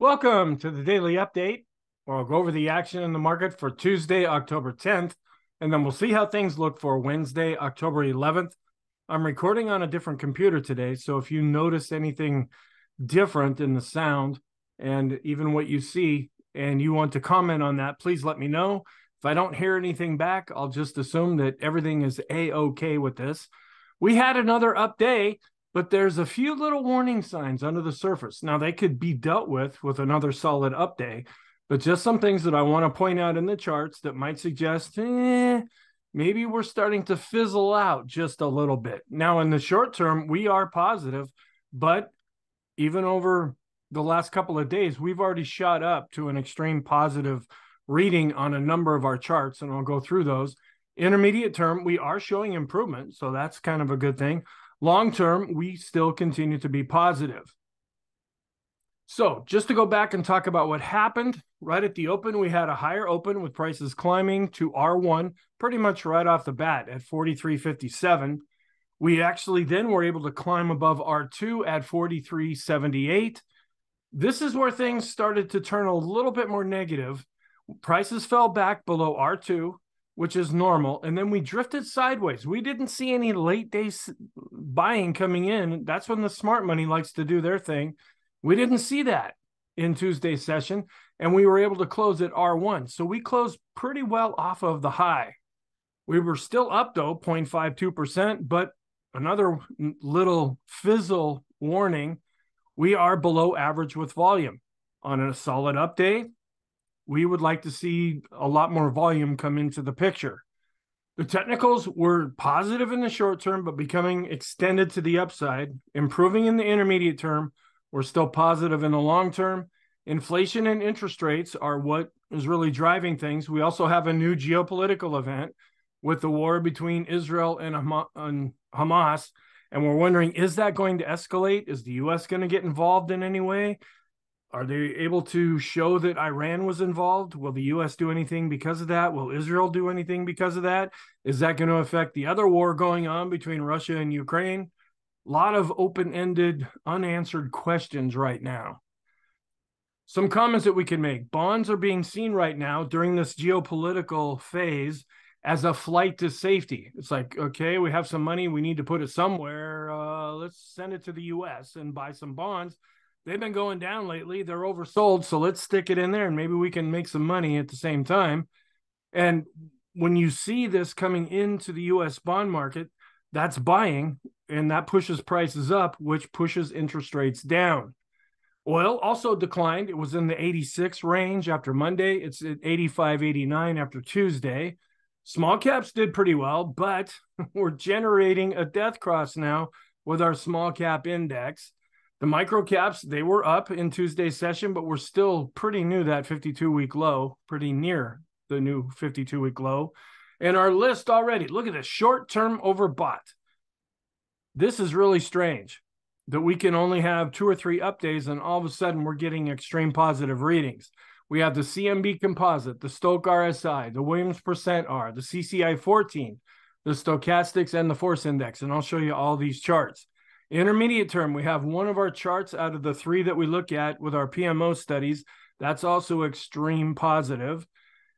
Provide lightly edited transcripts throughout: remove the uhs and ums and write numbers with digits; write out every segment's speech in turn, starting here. Welcome to the Daily Update. We'll go over the action in the market for Tuesday, October 10th, and then we'll see how things look for Wednesday, October 11th. I'm recording on a different computer today, so if you notice anything different in the sound and even what you see and you want to comment on that, please let me know. If I don't hear anything back, I'll just assume that everything is A-okay with this. We had another up day, but there's a few little warning signs under the surface. Now, they could be dealt with another solid up day, but just some things that I want to point out in the charts that might suggest, maybe we're starting to fizzle out just a little bit. Now, in the short term, we are positive, but even over the last couple of days, we've already shot up to an extreme positive reading on a number of our charts, and I'll go through those. Intermediate term, we are showing improvement, so that's kind of a good thing. Long term, we still continue to be positive. So just to go back and talk about what happened, right at the open, we had a higher open with prices climbing to R1 pretty much right off the bat at 43.57. We actually then were able to climb above R2 at 43.78. This is where things started to turn a little bit more negative. Prices fell back below R2, which is normal, and then we drifted sideways. We didn't see any late day buying coming in. That's when the smart money likes to do their thing. We didn't see that in Tuesday's session, and we were able to close at R1. So we closed pretty well off of the high. We were still up, though, 0.52%, but another little fizzle warning. We are below average with volume. On a solid update, we would like to see a lot more volume come into the picture. The technicals were positive in the short term, but becoming extended to the upside, improving in the intermediate term. We're still positive in the long term. Inflation and interest rates are what is really driving things. We also have a new geopolitical event with the war between Israel and Hamas. And we're wondering, is that going to escalate? Is the U.S. going to get involved in any way? Are they able to show that Iran was involved? Will the U.S. do anything because of that? Will Israel do anything because of that? Is that going to affect the other war going on between Russia and Ukraine? A lot of open-ended, unanswered questions right now. Some comments that we can make. Bonds are being seen right now during this geopolitical phase as a flight to safety. It's like, okay, we have some money. We need to put it somewhere. Let's send it to the U.S. and buy some bonds. They've been going down lately. They're oversold, so let's stick it in there, and maybe we can make some money at the same time. And when you see this coming into the U.S. bond market, that's buying, and that pushes prices up, which pushes interest rates down. Oil also declined. It was in the 86 range after Monday. It's at 85.89 after Tuesday. Small caps did pretty well, but we're generating a death cross now with our small cap index. The micro caps, they were up in Tuesday's session, but we're still pretty near that 52-week low, pretty near the new 52-week low. And our list already, look at this, short-term overbought. This is really strange that we can only have 2 or 3 up days, and all of a sudden we're getting extreme positive readings. We have the CMB Composite, the Stoke RSI, the Williams Percent R, the CCI 14, the Stochastics, and the Force Index, and I'll show you all these charts. Intermediate term, we have one of our charts out of the 3 that we look at with our PMO studies. That's also extreme positive.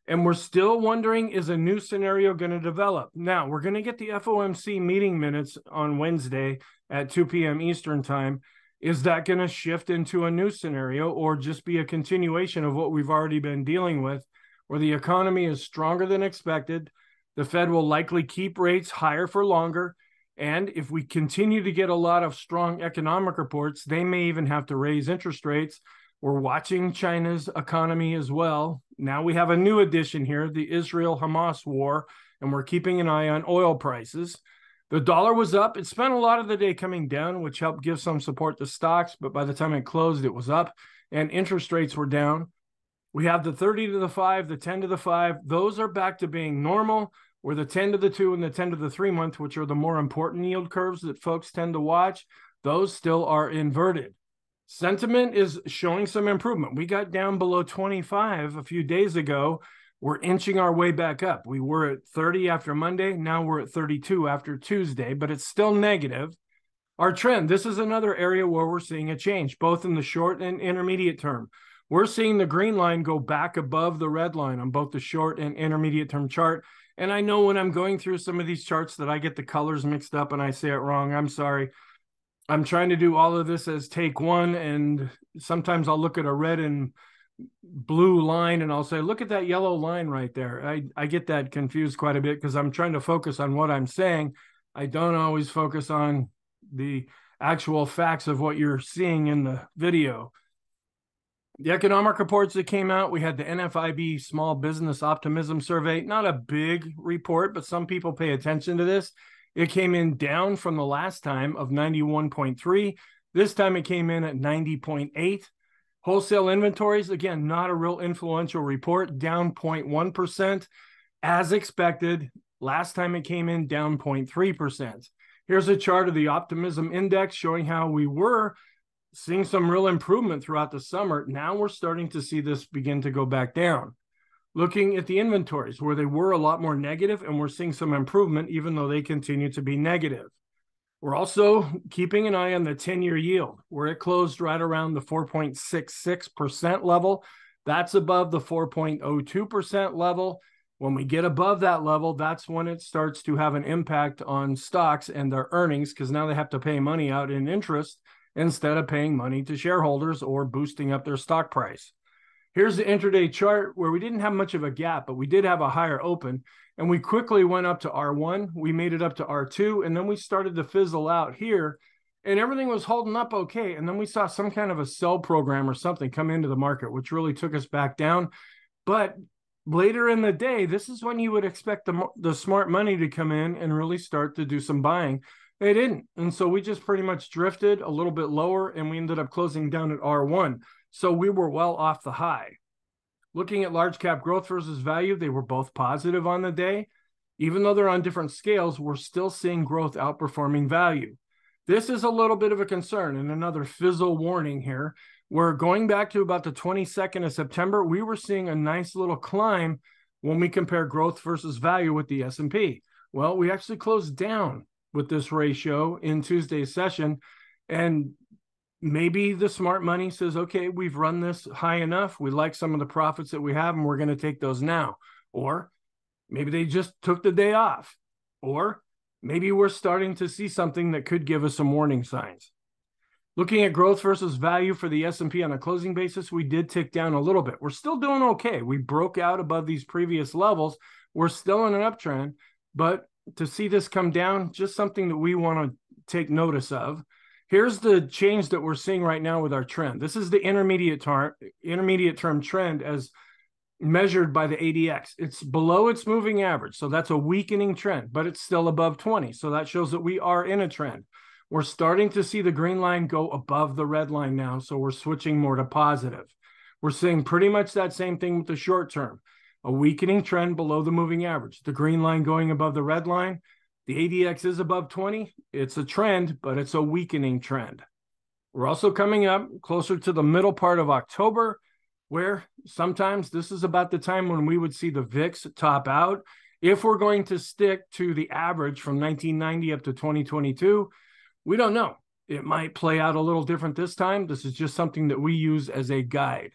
And we're still wondering, is a new scenario going to develop? Now, we're going to get the FOMC meeting minutes on Wednesday at 2 p.m. Eastern time. Is that going to shift into a new scenario or just be a continuation of what we've already been dealing with, where the economy is stronger than expected? The Fed will likely keep rates higher for longer. And if we continue to get a lot of strong economic reports, they may even have to raise interest rates. We're watching China's economy as well. Now we have a new addition here, the Israel-Hamas war, and we're keeping an eye on oil prices. The dollar was up. It spent a lot of the day coming down, which helped give some support to stocks, but by the time it closed, it was up, and interest rates were down. We have the 30 to the 5, the 10 to the 5. Those are back to being normal. Where the 10 to the 2 and the 10 to the 3 month, which are the more important yield curves that folks tend to watch, those still are inverted. Sentiment is showing some improvement. We got down below 25 a few days ago. We're inching our way back up. We were at 30 after Monday. Now we're at 32 after Tuesday, but it's still negative. Our trend, this is another area where we're seeing a change, both in the short and intermediate term. We're seeing the green line go back above the red line on both the short and intermediate term chart. And I know when I'm going through some of these charts that I get the colors mixed up and I say it wrong. I'm sorry. I'm trying to do all of this as take one. And sometimes I'll look at a red and blue line and I'll say, look at that yellow line right there. I get that confused quite a bit because I'm trying to focus on what I'm saying. I don't always focus on the actual facts of what you're seeing in the video. The economic reports that came out, we had the NFIB Small Business Optimism Survey. Not a big report, but some people pay attention to this. It came in down from the last time of 91.3. This time it came in at 90.8. Wholesale inventories, again, not a real influential report, down 0.1%. As expected, last time it came in down 0.3%. Here's a chart of the optimism index showing how we were seeing some real improvement throughout the summer. Now we're starting to see this begin to go back down. Looking at the inventories where they were a lot more negative, and we're seeing some improvement even though they continue to be negative. We're also keeping an eye on the 10-year yield where it closed right around the 4.66% level. That's above the 4.02% level. When we get above that level, that's when it starts to have an impact on stocks and their earnings because now they have to pay money out in interest instead of paying money to shareholders or boosting up their stock price. Here's the intraday chart where we didn't have much of a gap, but we did have a higher open, and we quickly went up to R1. We made it up to R2, and then we started to fizzle out here, and everything was holding up okay, and then we saw some kind of a sell program or something come into the market, which really took us back down. But later in the day, this is when you would expect the smart money to come in and really start to do some buying. They didn't, and so we just pretty much drifted a little bit lower, and we ended up closing down at R1, so we were well off the high. Looking at large cap growth versus value, they were both positive on the day. Even though they're on different scales, we're still seeing growth outperforming value. This is a little bit of a concern and another fizzle warning here. We're going back to about the 22nd of September. We were seeing a nice little climb when we compare growth versus value with the S&P. Well, we actually closed down with this ratio in Tuesday's session. And maybe the smart money says, okay, we've run this high enough. We like some of the profits that we have, and we're going to take those now. Or maybe they just took the day off. Or maybe we're starting to see something that could give us some warning signs. Looking at growth versus value for the S&P on a closing basis, we did tick down a little bit. We're still doing okay. We broke out above these previous levels. We're still in an uptrend, but to see this come down, just something that we want to take notice of. Here's the change that we're seeing right now with our trend. This is the intermediate term trend as measured by the ADX. It's below its moving average, so that's a weakening trend, but it's still above 20, so that shows that we are in a trend. We're starting to see the green line go above the red line now, so we're switching more to positive. We're seeing pretty much that same thing with the short term. A weakening trend below the moving average. The green line going above the red line. The ADX is above 20. It's a trend, but it's a weakening trend. We're also coming up closer to the middle part of October, where sometimes this is about the time when we would see the VIX top out. If we're going to stick to the average from 1990 up to 2022, we don't know. It might play out a little different this time. This is just something that we use as a guide.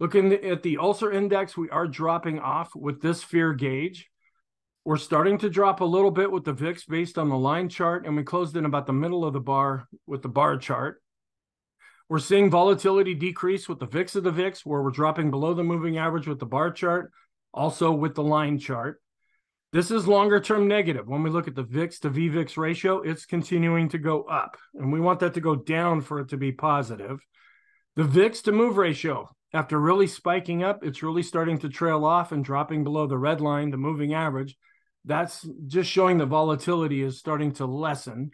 Looking at the ulcer index, we are dropping off with this fear gauge. We're starting to drop a little bit with the VIX based on the line chart, and we closed in about the middle of the bar with the bar chart. We're seeing volatility decrease with the VIX of the VIX, where we're dropping below the moving average with the bar chart, also with the line chart. This is longer-term negative. When we look at the VIX to VVIX ratio, it's continuing to go up, and we want that to go down for it to be positive. The VIX to move ratio, after really spiking up, it's really starting to trail off and dropping below the red line, the moving average. That's just showing the volatility is starting to lessen.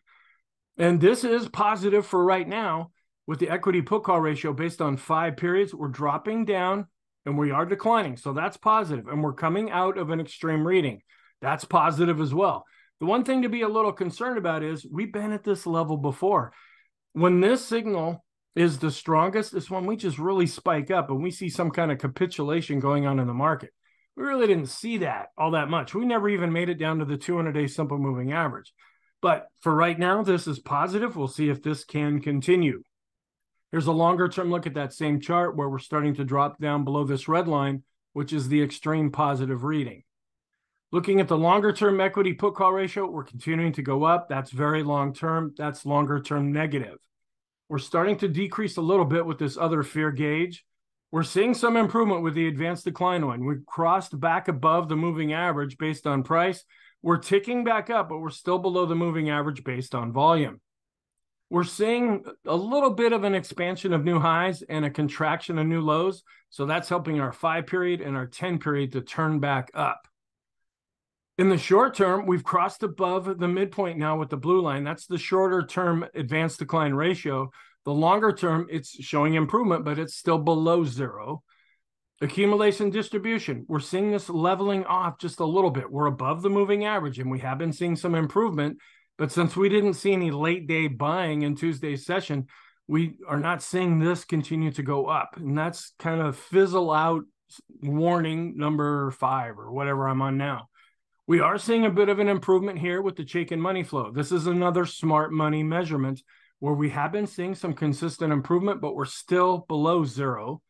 And this is positive for right now with the equity put call ratio based on 5 periods. We're dropping down and we are declining. So that's positive. And we're coming out of an extreme reading. That's positive as well. The one thing to be a little concerned about is we've been at this level before. When this signal is the strongest, it's when we just really spike up and we see some kind of capitulation going on in the market. We really didn't see that all that much. We never even made it down to the 200-day simple moving average. But for right now, this is positive. We'll see if this can continue. Here's a longer term look at that same chart where we're starting to drop down below this red line, which is the extreme positive reading. Looking at the longer term equity put call ratio, we're continuing to go up. That's very long term. That's longer term negative. We're starting to decrease a little bit with this other fear gauge. We're seeing some improvement with the advanced decline one. We crossed back above the moving average based on price. We're ticking back up, but we're still below the moving average based on volume. We're seeing a little bit of an expansion of new highs and a contraction of new lows. So that's helping our 5-period and our 10-period to turn back up. In the short term, we've crossed above the midpoint now with the blue line. That's the shorter term advanced decline ratio. The longer term, it's showing improvement, but it's still below zero. Accumulation distribution, we're seeing this leveling off just a little bit. We're above the moving average, and we have been seeing some improvement. But since we didn't see any late day buying in Tuesday's session, we are not seeing this continue to go up. And that's kind of fizzle out warning number 5 or whatever I'm on now. We are seeing a bit of an improvement here with the shake in money flow. This is another smart money measurement where we have been seeing some consistent improvement, but we're still below zero.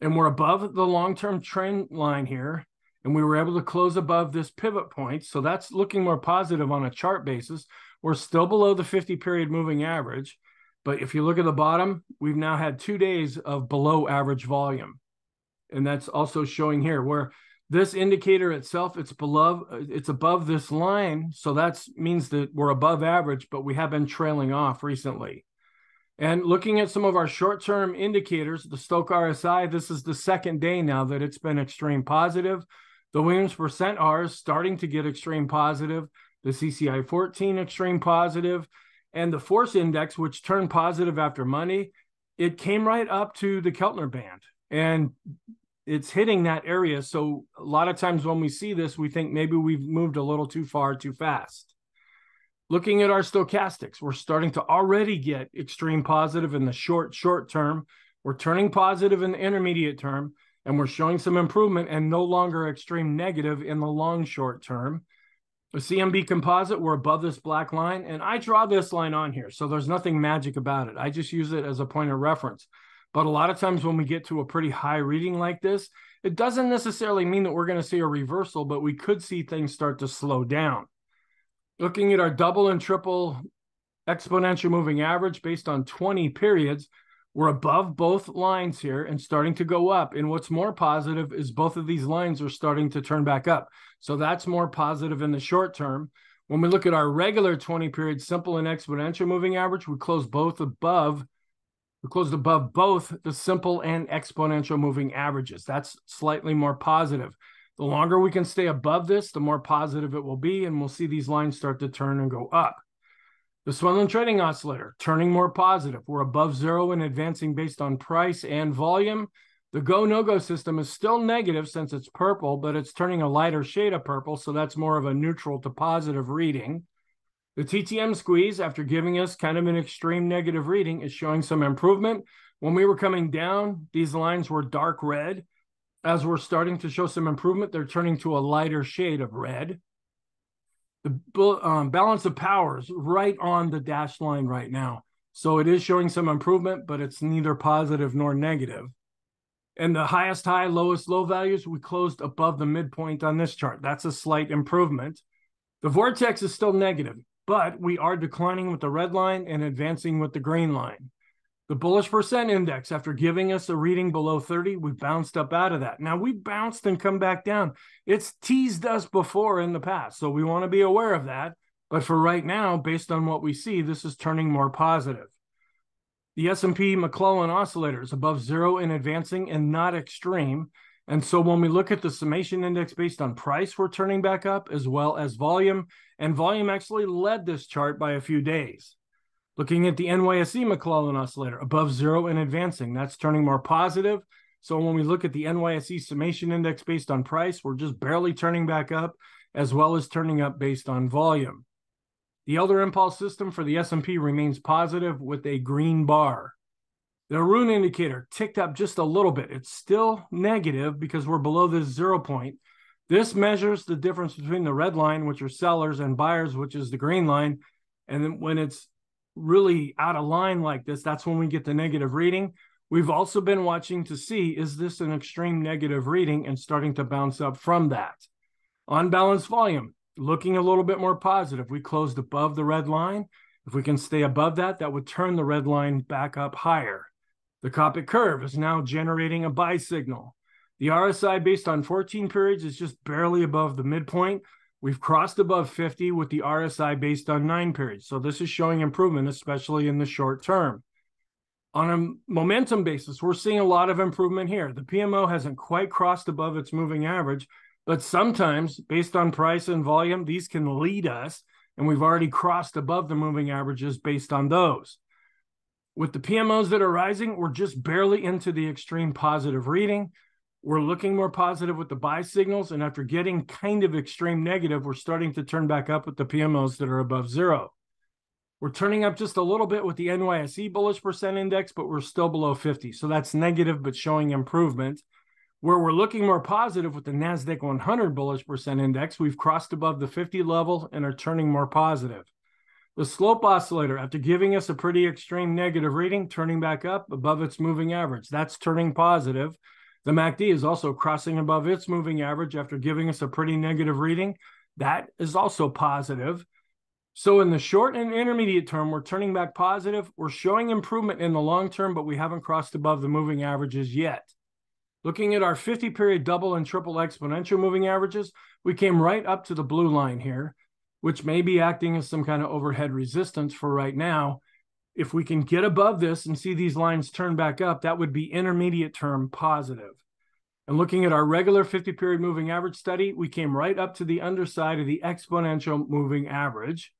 And we're above the long-term trend line here. And we were able to close above this pivot point. So that's looking more positive on a chart basis. We're still below the 50-period moving average. But if you look at the bottom, we've now had 2 days of below average volume. And that's also showing here where this indicator itself, it's above this line, so that means that we're above average, but we have been trailing off recently. And looking at some of our short-term indicators, the Stock RSI, this is the second day now that it's been extreme positive. The Williams percent R is starting to get extreme positive. The CCI 14 extreme positive. And the Force Index, which turned positive after Monday, it came right up to the Keltner band. And it's hitting that area. So a lot of times when we see this, we think maybe we've moved a little too far too fast. Looking at our stochastics, we're starting to already get extreme positive in the short term. We're turning positive in the intermediate term, and we're showing some improvement and no longer extreme negative in the long short term. The CMB composite, we're above this black line, and I draw this line on here, so there's nothing magic about it. I just use it as a point of reference. But a lot of times when we get to a pretty high reading like this, it doesn't necessarily mean that we're going to see a reversal, but we could see things start to slow down. Looking at our double and triple exponential moving average based on 20 periods, we're above both lines here and starting to go up. And what's more positive is both of these lines are starting to turn back up. So that's more positive in the short term. When we look at our regular 20-period simple and exponential moving average, we closed above both the simple and exponential moving averages. That's slightly more positive. The longer we can stay above this, the more positive it will be, and we'll see these lines start to turn and go up. The Swenland Trading Oscillator, turning more positive. We're above zero and advancing based on price and volume. The go-no-go system is still negative since it's purple, but it's turning a lighter shade of purple, so that's more of a neutral to positive reading. The TTM squeeze, after giving us kind of an extreme negative reading, is showing some improvement. When we were coming down, these lines were dark red. As we're starting to show some improvement, they're turning to a lighter shade of red. The balance of power is right on the dashed line right now. So it is showing some improvement, but it's neither positive nor negative. And the highest high, lowest low values, we closed above the midpoint on this chart. That's a slight improvement. The vortex is still negative, but we are declining with the red line and advancing with the green line. The bullish percent index, after giving us a reading below 30, we bounced up out of that. Now, we bounced and come back down. It's teased us before in the past, so we want to be aware of that. But for right now, based on what we see, this is turning more positive. The S&P McClellan Oscillator is above zero and advancing and not extreme. And so when we look at the summation index based on price, we're turning back up as well as volume. And volume actually led this chart by a few days. Looking at the NYSE McClellan Oscillator, above zero and advancing. That's turning more positive. So when we look at the NYSE summation index based on price, we're just barely turning back up as well as turning up based on volume. The Elder Impulse System for the S&P remains positive with a green bar. The Arun indicator ticked up just a little bit. It's still negative because we're below this 0 point, This measures the difference between the red line, which are sellers, and buyers, which is the green line. And then when it's really out of line like this, that's when we get the negative reading. We've also been watching to see, is this an extreme negative reading and starting to bounce up from that? On balance volume, looking a little bit more positive. We closed above the red line. If we can stay above that, that would turn the red line back up higher. The Copic curve is now generating a buy signal. The RSI based on 14 periods is just barely above the midpoint. We've crossed above 50 with the RSI based on 9 periods. So this is showing improvement, especially in the short term. On a momentum basis, we're seeing a lot of improvement here. The PMO hasn't quite crossed above its moving average, but sometimes based on price and volume, these can lead us, and we've already crossed above the moving averages based on those. With the PMOs that are rising, we're just barely into the extreme positive reading. We're looking more positive with the buy signals, and after getting kind of extreme negative, we're starting to turn back up with the PMOs that are above zero. We're turning up just a little bit with the NYSE bullish percent index, but we're still below 50. So that's negative, but showing improvement. Where we're looking more positive with the NASDAQ 100 bullish percent index, we've crossed above the 50 level and are turning more positive. The slope oscillator, after giving us a pretty extreme negative reading, turning back up above its moving average, that's turning positive. The MACD is also crossing above its moving average after giving us a pretty negative reading. That is also positive. So in the short and intermediate term, we're turning back positive. We're showing improvement in the long term, but we haven't crossed above the moving averages yet. Looking at our 50-period double and triple exponential moving averages, we came right up to the blue line here, which may be acting as some kind of overhead resistance for right now. If we can get above this and see these lines turn back up, that would be intermediate term positive. And looking at our regular 50-period moving average study, we came right up to the underside of the exponential moving average.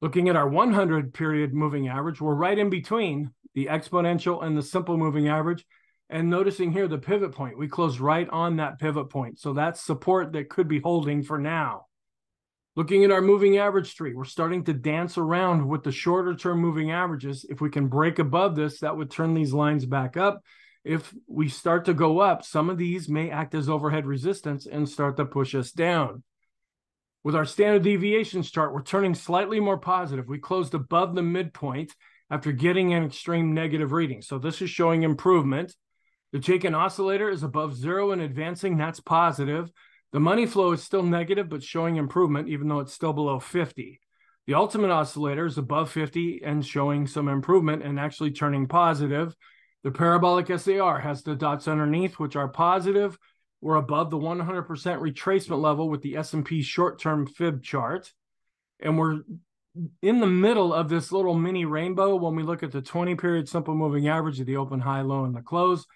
Looking at our 100-period moving average, we're right in between the exponential and the simple moving average. And noticing here the pivot point, we closed right on that pivot point. So that's support that could be holding for now. Looking at our moving average tree, we're starting to dance around with the shorter term moving averages. If we can break above this, that would turn these lines back up. If we start to go up, some of these may act as overhead resistance and start to push us down. With our standard deviations chart, we're turning slightly more positive. We closed above the midpoint after getting an extreme negative reading. So this is showing improvement. The Chaikin oscillator is above zero and advancing. That's positive. The money flow is still negative, but showing improvement, even though it's still below 50. The ultimate oscillator is above 50 and showing some improvement and actually turning positive. The parabolic SAR has the dots underneath, which are positive. We're above the 100% retracement level with the S&P short-term fib chart. And we're in the middle of this little mini rainbow when we look at the 20-period simple moving average of the open, high, low, and the close.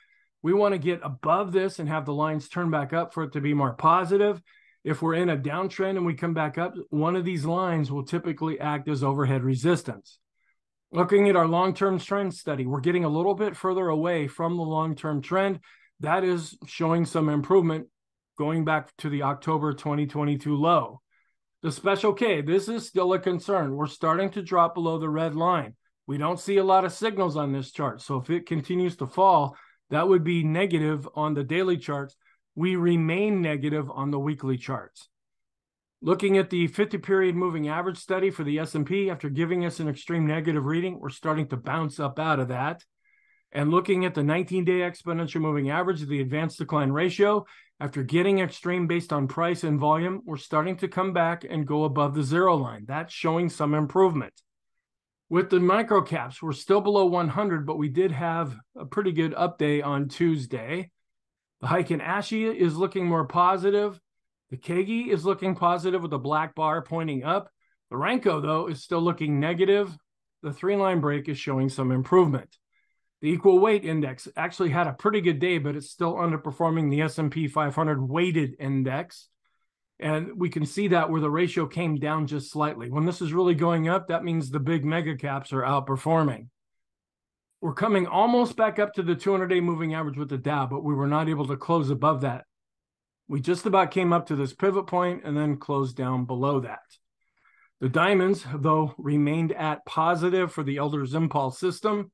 We want to get above this and have the lines turn back up for it to be more positive. If we're in a downtrend and we come back up, one of these lines will typically act as overhead resistance. Looking at our long-term trend study, we're getting a little bit further away from the long-term trend. That is showing some improvement going back to the October 2022 low. The special K, this is still a concern. We're starting to drop below the red line. We don't see a lot of signals on this chart, so if it continues to fall, that would be negative on the daily charts. We remain negative on the weekly charts. Looking at the 50-period moving average study for the S&P, after giving us an extreme negative reading, we're starting to bounce up out of that. And looking at the 19-day exponential moving average of the advanced decline ratio, after getting extreme based on price and volume, we're starting to come back and go above the zero line. That's showing some improvement. With the micro caps, we're still below 100, but we did have a pretty good up day on Tuesday. The Heiken Ashi is looking more positive. The Kagi is looking positive with a black bar pointing up. The Renko, though, is still looking negative. The three-line break is showing some improvement. The equal weight index actually had a pretty good day, but it's still underperforming the S&P 500 weighted index. And we can see that where the ratio came down just slightly. When this is really going up, that means the big mega caps are outperforming. We're coming almost back up to the 200-day moving average with the Dow, but we were not able to close above that. We just about came up to this pivot point and then closed down below that. The diamonds, though, remained at positive for the Elder Zimpal system.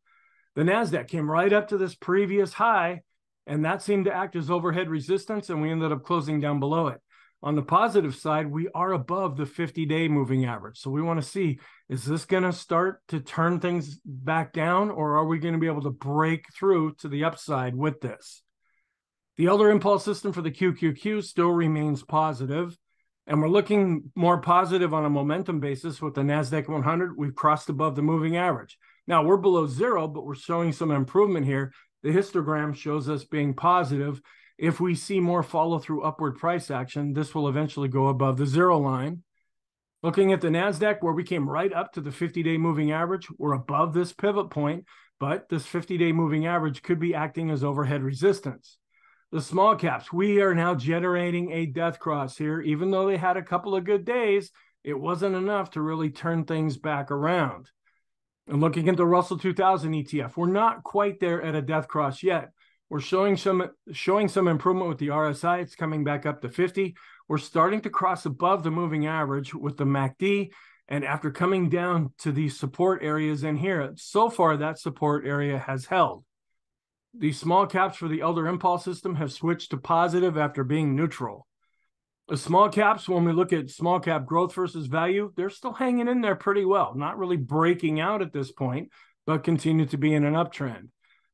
The NASDAQ came right up to this previous high, and that seemed to act as overhead resistance, and we ended up closing down below it. On the positive side, we are above the 50-day moving average. So we want to see, is this going to start to turn things back down, or are we going to be able to break through to the upside with this? The other impulse system for the QQQ still remains positive, and we're looking more positive on a momentum basis with the NASDAQ 100. We've crossed above the moving average. Now, we're below zero, but we're showing some improvement here. The histogram shows us being positive. If we see more follow-through upward price action, this will eventually go above the zero line. Looking at the NASDAQ, where we came right up to the 50-day moving average, we're above this pivot point, but this 50-day moving average could be acting as overhead resistance. The small caps, we are now generating a death cross here. Even though they had a couple of good days, it wasn't enough to really turn things back around. And looking at the Russell 2000 ETF, we're not quite there at a death cross yet. We're showing some improvement with the RSI. It's coming back up to 50. We're starting to cross above the moving average with the MACD. And after coming down to these support areas in here, so far that support area has held. The small caps for the Elder Impulse System have switched to positive after being neutral. The small caps, when we look at small cap growth versus value, they're still hanging in there pretty well. Not really breaking out at this point, but continue to be in an uptrend.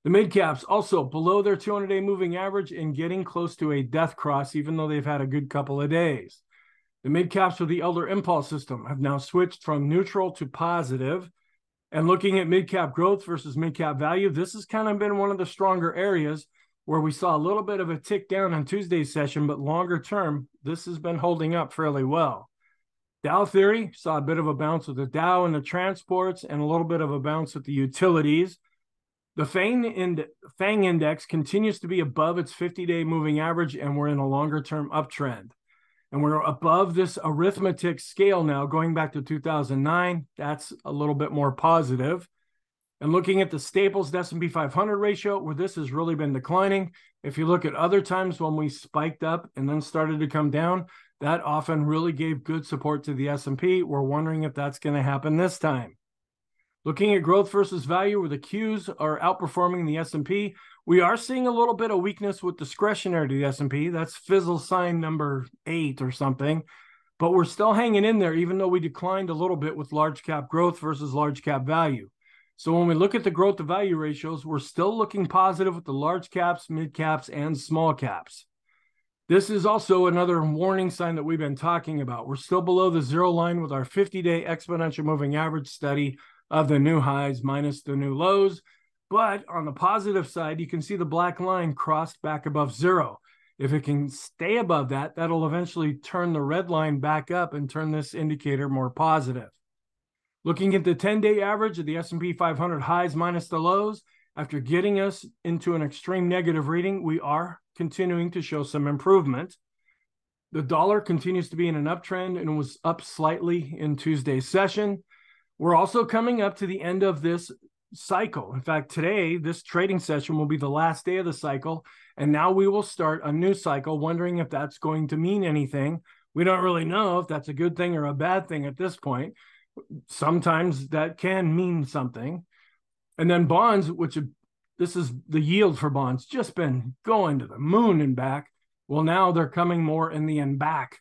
The mid caps also below their 200-day moving average and getting close to a death cross, even though they've had a good couple of days. The mid caps for the Elder Impulse System have now switched from neutral to positive. And looking at mid cap growth versus mid cap value, this has kind of been one of the stronger areas where we saw a little bit of a tick down on Tuesday's session, but longer term, this has been holding up fairly well. Dow Theory saw a bit of a bounce with the Dow and the transports and a little bit of a bounce with the utilities. The FANG index continues to be above its 50-day moving average, and we're in a longer-term uptrend. And we're above this arithmetic scale now, going back to 2009. That's a little bit more positive. And looking at the staples S&P 500 ratio, where this has really been declining, if you look at other times when we spiked up and then started to come down, that often really gave good support to the S&P. We're wondering if that's going to happen this time. Looking at growth versus value, where the Qs are outperforming the S&P, we are seeing a little bit of weakness with discretionary to the S&P. That's fizzle sign number 8 or something. But we're still hanging in there, even though we declined a little bit with large cap growth versus large cap value. So when we look at the growth to value ratios, we're still looking positive with the large caps, mid caps, and small caps. This is also another warning sign that we've been talking about. We're still below the zero line with our 50-day exponential moving average study of the new highs minus the new lows. But on the positive side, you can see the black line crossed back above zero. If it can stay above that, that'll eventually turn the red line back up and turn this indicator more positive. Looking at the 10-day average of the S&P 500 highs minus the lows, after getting us into an extreme negative reading, we are continuing to show some improvement. The dollar continues to be in an uptrend and was up slightly in Tuesday's session. We're also coming up to the end of this cycle. In fact, today, this trading session will be the last day of the cycle, and now we will start a new cycle, wondering if that's going to mean anything. We don't really know if that's a good thing or a bad thing at this point. Sometimes that can mean something. And then bonds, which this is the yield for bonds, just been going to the moon and back. Well, now they're coming more in the and back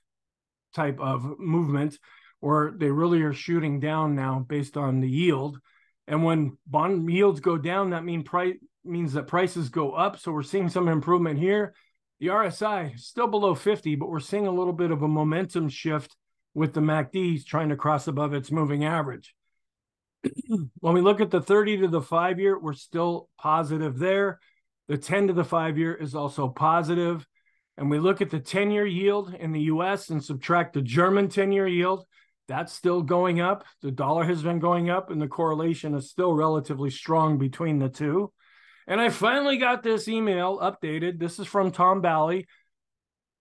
type of movement, or they really are shooting down now based on the yield. And when bond yields go down, that means that prices go up. So we're seeing some improvement here. The RSI is still below 50, but we're seeing a little bit of a momentum shift with the MACD trying to cross above its moving average. When we look at the 30 to the 5-year, we're still positive there. The 10 to the 5-year is also positive. And we look at the 10-year yield in the US and subtract the German 10-year yield. That's still going up. The dollar has been going up, and the correlation is still relatively strong between the two. And I finally got this email updated. This is from Tom Bowley.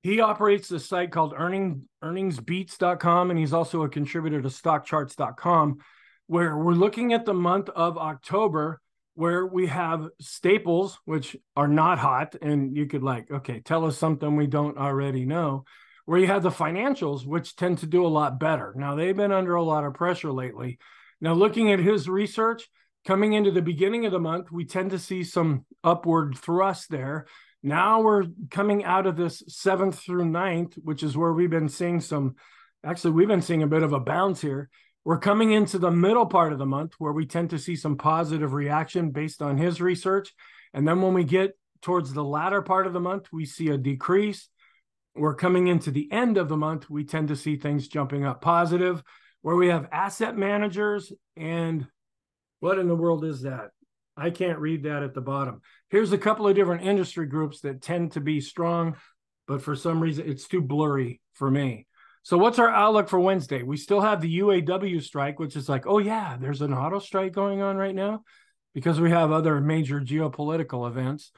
He operates a site called earningsbeats.com, and he's also a contributor to stockcharts.com, where we're looking at the month of October, where we have staples, which are not hot, and you could like, okay, tell us something we don't already know, where you have the financials, which tend to do a lot better. Now, they've been under a lot of pressure lately. Now, looking at his research, coming into the beginning of the month, we tend to see some upward thrust there. Now we're coming out of this 7th through 9th, which is where we've been seeing some, actually we've been seeing a bit of a bounce here. We're coming into the middle part of the month where we tend to see some positive reaction based on his research. And then when we get towards the latter part of the month, we see a decrease. We're coming into the end of the month, we tend to see things jumping up positive, where we have asset managers. And what in the world is that? I can't read that at the bottom. Here's a couple of different industry groups that tend to be strong, but for some reason, it's too blurry for me. So what's our outlook for Wednesday? We still have the UAW strike, which is like, oh yeah, there's an auto strike going on right now because we have other major geopolitical events.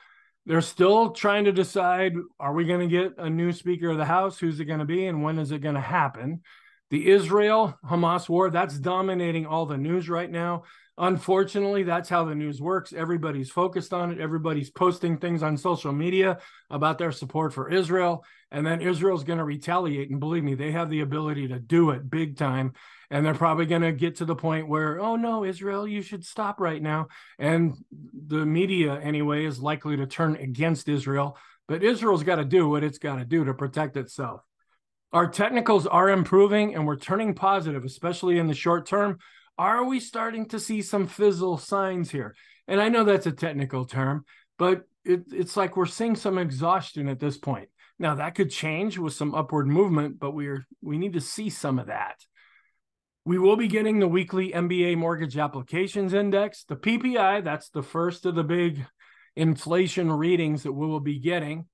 They're still trying to decide, are we going to get a new Speaker of the House? Who's it going to be? And when is it going to happen? The Israel-Hamas war, that's dominating all the news right now. Unfortunately, that's how the news works. Everybody's focused on it. Everybody's posting things on social media about their support for Israel. And then Israel's going to retaliate. And believe me, they have the ability to do it big time. And they're probably going to get to the point where, oh, no, Israel, you should stop right now. And the media, anyway, is likely to turn against Israel. But Israel's got to do what it's got to do to protect itself. Our technicals are improving and we're turning positive, especially in the short term. Are we starting to see some fizzle signs here? And I know that's a technical term, but it's like we're seeing some exhaustion at this point. Now, that could change with some upward movement, but we need to see some of that. We will be getting the weekly MBA Mortgage Applications Index, the PPI, that's the first of the big inflation readings that we will be getting.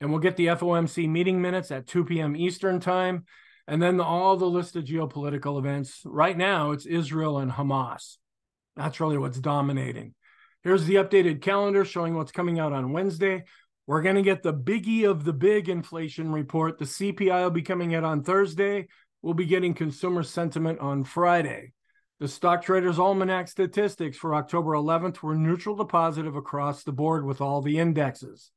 And we'll get the FOMC meeting minutes at 2 p.m. Eastern time. And then all the list of geopolitical events. Right now, it's Israel and Hamas. That's really what's dominating. Here's the updated calendar showing what's coming out on Wednesday. We're going to get the biggie of the big inflation report. The CPI will be coming out on Thursday. We'll be getting consumer sentiment on Friday. The Stock Trader's Almanac statistics for October 11th were neutral to positive across the board with all the indexes.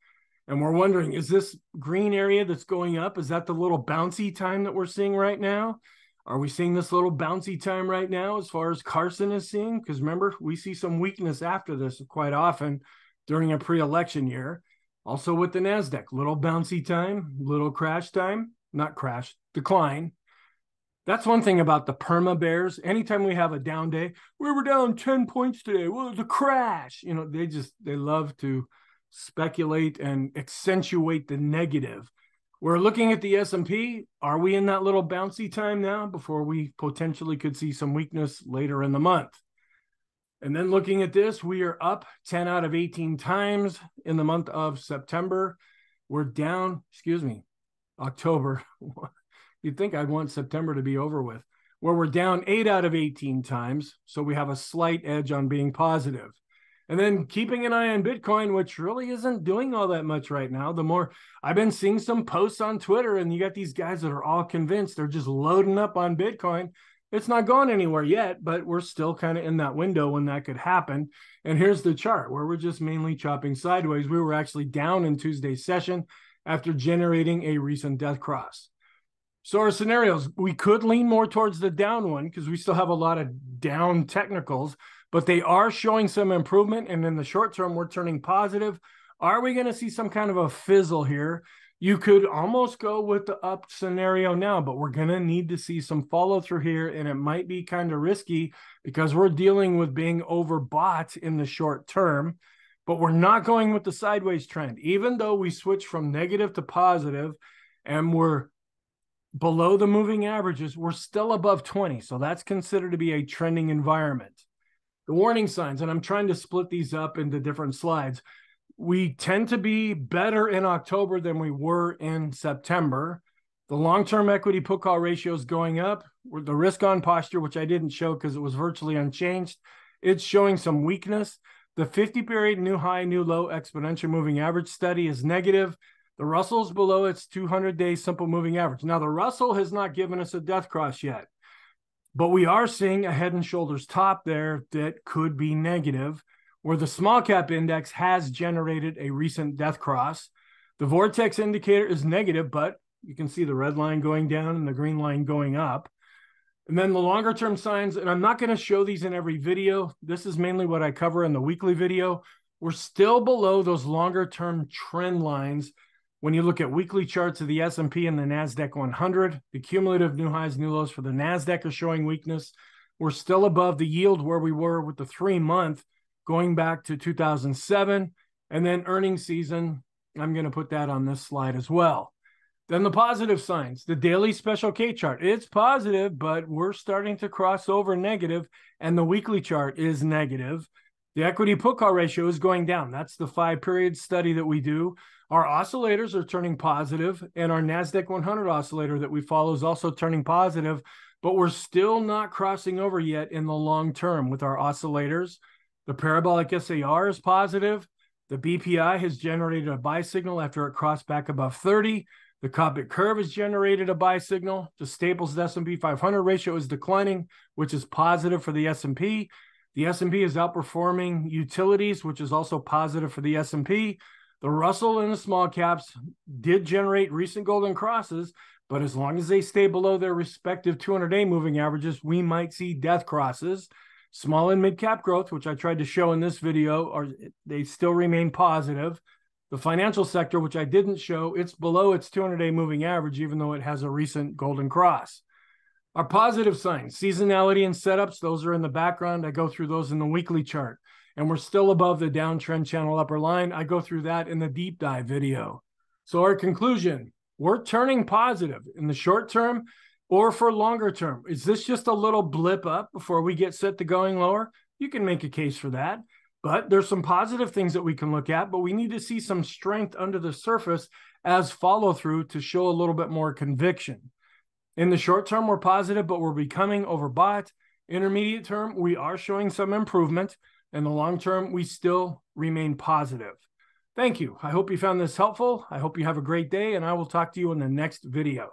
And we're wondering, is this green area that's going up, is that the little bouncy time that we're seeing right now? Are we seeing this little bouncy time right now as far as Carson is seeing? Because remember, we see some weakness after this quite often during a pre-election year. Also with the NASDAQ, little bouncy time, little crash time, not crash, decline. That's one thing about the perma bears. Anytime we have a down day, we were down 10 points today. Well, the crash, you know, they love to speculate and accentuate the negative. We're looking at the S&P. Are we in that little bouncy time now before we potentially could see some weakness later in the month? And then looking at this, we are up 10 out of 18 times in the month of September. We're down, October. You'd think I'd want September to be over with, where we're down 8 out of 18 times. So we have a slight edge on being positive. And then keeping an eye on Bitcoin, which really isn't doing all that much right now. The more I've been seeing some posts on Twitter, and you got these guys that are all convinced they're just loading up on Bitcoin. It's not going anywhere yet, but we're still kind of in that window when that could happen. And here's the chart where we're just mainly chopping sideways. We were actually down in Tuesday's session after generating a recent death cross. So our scenarios, we could lean more towards the down one because we still have a lot of down technicals, but they are showing some improvement. And in the short term, we're turning positive. Are we going to see some kind of a fizzle here? You could almost go with the up scenario now, but we're going to need to see some follow through here. And it might be kind of risky because we're dealing with being overbought in the short term, but we're not going with the sideways trend. Even though we switch from negative to positive and we're below the moving averages, we're still above 20. So that's considered to be a trending environment. The warning signs, and I'm trying to split these up into different slides. We tend to be better in October than we were in September. The long-term equity put call ratio is going up. The risk on posture, which I didn't show because it was virtually unchanged, it's showing some weakness. The 50-period new high, new low exponential moving average study is negative. The Russell's below its 200-day simple moving average. Now, the Russell has not given us a death cross yet, but we are seeing a head and shoulders top there that could be negative, where the small cap index has generated a recent death cross. The vortex indicator is negative, but you can see the red line going down and the green line going up. And then the longer term signs, and I'm not going to show these in every video. This is mainly what I cover in the weekly video. We're still below those longer-term trend lines when you look at weekly charts of the S&P and the NASDAQ 100. The cumulative new highs, new lows for the NASDAQ are showing weakness. We're still above the yield where we were with the 3-month going back to 2007. And then earnings season, I'm going to put that on this slide as well. Then the positive signs, the daily special K chart. It's positive, but we're starting to cross over negative, and the weekly chart is negative. The equity put call ratio is going down. That's the 5-period study that we do. Our oscillators are turning positive, and our NASDAQ 100 oscillator that we follow is also turning positive, but we're still not crossing over yet in the long term with our oscillators. The parabolic SAR is positive. The BPI has generated a buy signal after it crossed back above 30. The Cobbett curve has generated a buy signal. The Staples S&P 500 ratio is declining, which is positive for the S&P. The S&P is outperforming utilities, which is also positive for the S&P. The Russell and the small caps did generate recent golden crosses, but as long as they stay below their respective 200-day moving averages, we might see death crosses. Small and mid-cap growth, which I tried to show in this video, they still remain positive. The financial sector, which I didn't show, it's below its 200-day moving average, even though it has a recent golden cross. Our positive signs, seasonality and setups, those are in the background. I go through those in the weekly chart. And we're still above the downtrend channel upper line. I go through that in the deep dive video. So our conclusion, we're turning positive in the short term or for longer term. Is this just a little blip up before we get set to going lower? You can make a case for that. But there's some positive things that we can look at, but we need to see some strength under the surface as follow through to show a little bit more conviction. In the short term, we're positive, but we're becoming overbought. Intermediate term, we are showing some improvement. In the long term, we still remain positive. Thank you. I hope you found this helpful. I hope you have a great day, and I will talk to you in the next video.